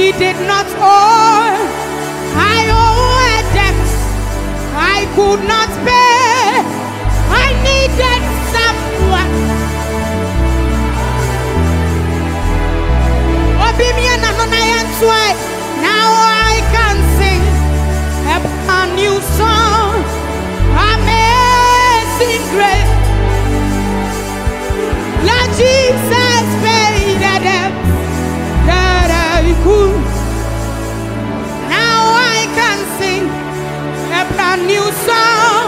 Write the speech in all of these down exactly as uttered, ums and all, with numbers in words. He did not owe. I owe a debt I could not pay. I needed someone. Now I can sing a new song. Amazing grace. Lord Jesus paid the debt that I could. Now I can sing a brand new song.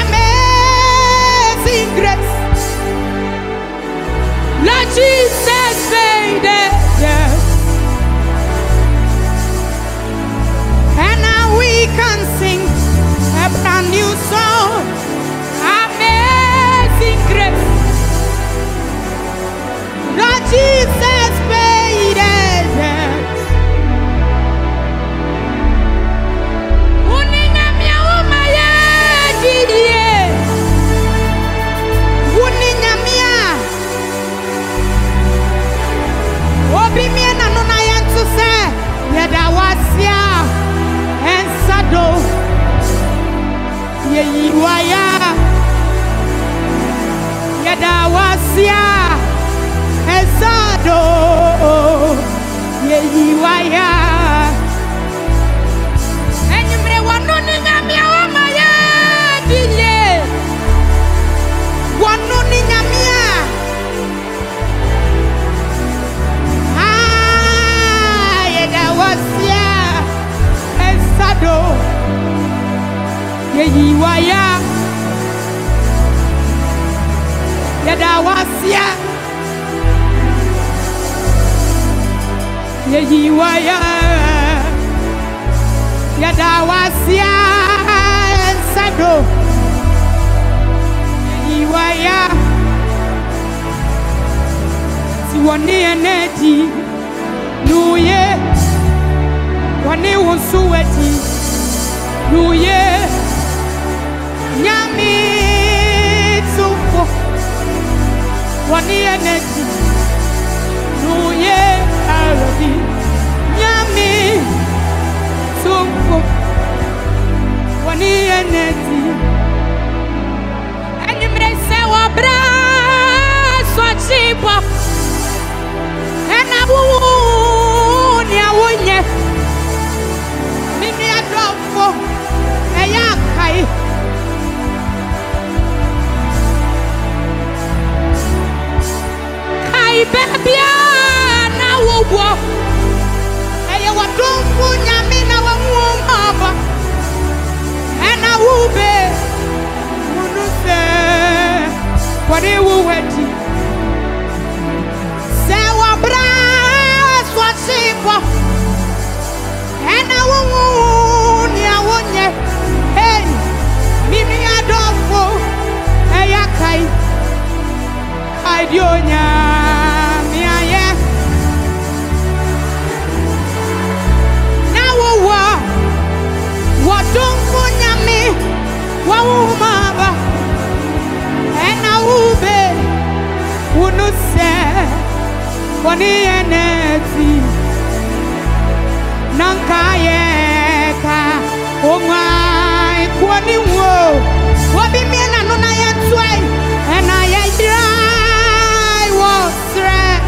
Amazing grace. Lord Jesus paid the debt. And now we can sing a brand new song. Amazing grace. Lord Jesus paid it. Uninga mia uma ya jidie. Uninga mia. Obi mia na nuna yantu se yeda wasia ensado ye yiwaya yeda wasia. Esado yeyi waya enyumre wanoni nyamia wamaya dile wanoni nyamia ah yeda wasia esado yeyi waya yeda wasia Yeyi waya yada wasia ensado Yeyi waya si woni enedi nuye woni wonsuweti nuye nyami tsufo woni enedi nuye Alodi, nyami, sumko, wani eneti. Enyumrese wabra swachibwa. Enabu ni awunye. Mimi adofo, eyakai. Kai bebia. Owa eya wadonfu nyame na wamuomaba ena wube munuse kwani wuweti sewa bra swasipo ena wuwu ni awonye hey mimi adonfu eya kai aidionya Wawumaba ena ube unuse wani enezi nankayeka omai kwani wo wabimi ena nuna yatwai ena yairai wasre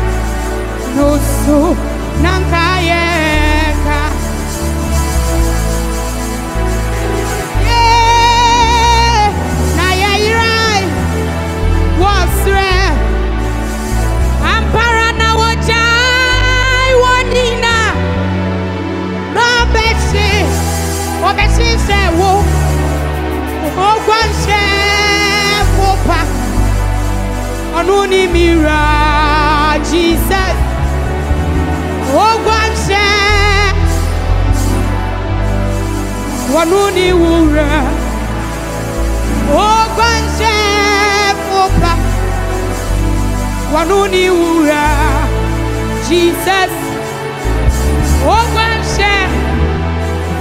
nusu nankayeka Jesus, oh God, Wanuni Wura, oh God, Opa, Wanuni Wura, Jesus, oh God,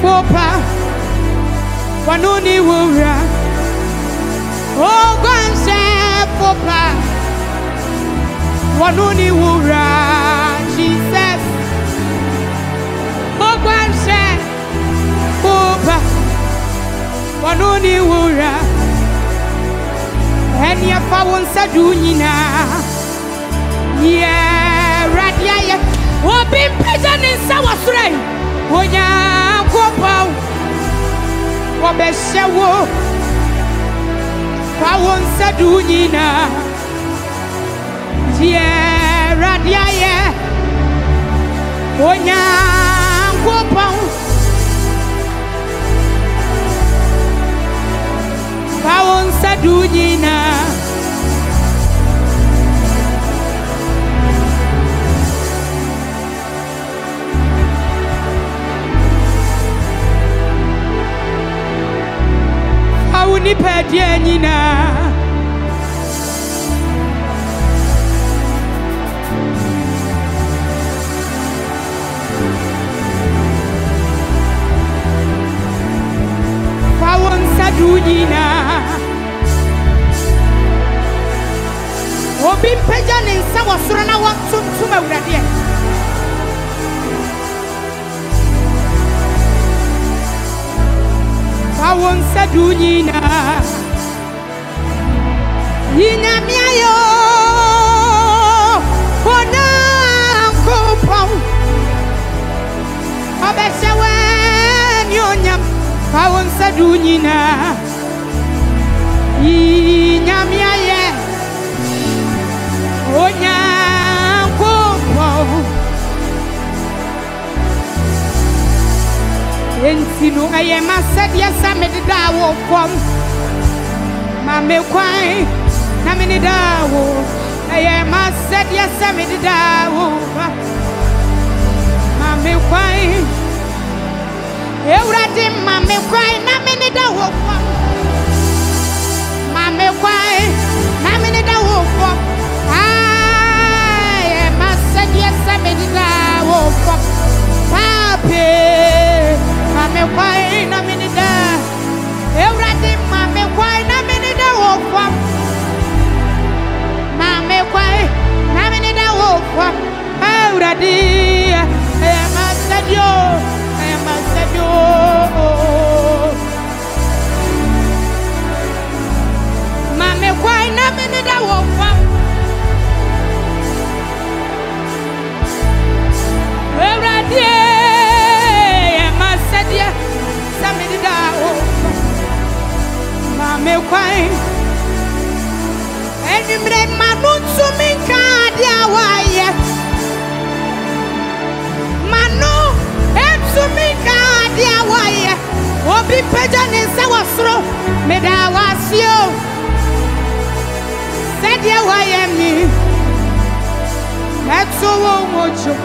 Opa, Wanuni Wura, oh God, Opa. Wanuni wura Jesus dunyina yeah radia ya obi pejani sawa sure onya kopaw obeshewo pawon sadunyina yeah radia ya onya kopaw pawon sadunyina ni pedie nyina pawon sadunyina obi peja ni nsa wosoro na wotuntum awurade pawon sadunyina Ina miayo Ona kupau Obeshawe nyonyam Pawon sadunyina Ina miaye Ona kupau Entinu aye masadia samedida wopom Mame kwai Na mini dawo aye ma said ya samedi dawo mame kwai eurade mame kwai na mini dawo mame kwai na mini dawo aye ma said ya samedi dawo pape mame kwai na mini dawo eurade mame kwai na mini dawo Mame kwai na mini dawo kwa auradi e masadio e masadio Mame kwai na mini dawo kwa auradi e masadia samedi dawo Mame kwai Nimre manutsu minkadia waye Manu etsu minkadia waye Obi peja nisa wasro meda wasio Sedia waye mi Etsu womocho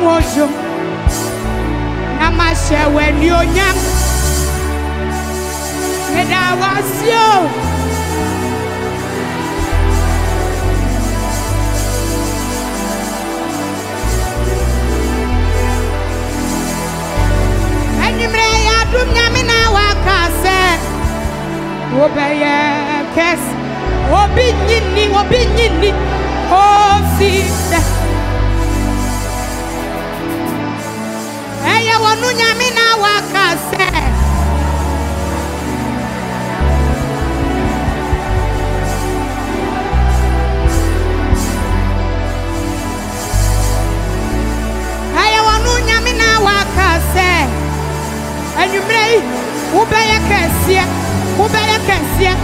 Mojo na mashe wani onyam meda wasio enimre ya dumnya mina wakase obeye kes obinyini obinyini ofisa Nunya mina wakase Aya wanunya mina wakase Enyumrei ubeye kesie ubeye kesie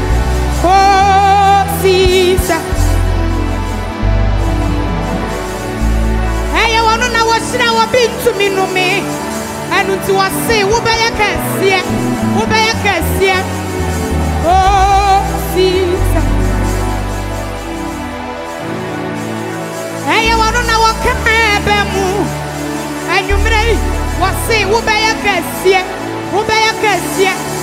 Oh sisa Aya wanuna washira wabintu minumi Anu tu wasi ubaya kesie ubaya kesie oh sisa Eye waruna wakebe mu Enyumrei wasi ubaya kesie ubaya kesie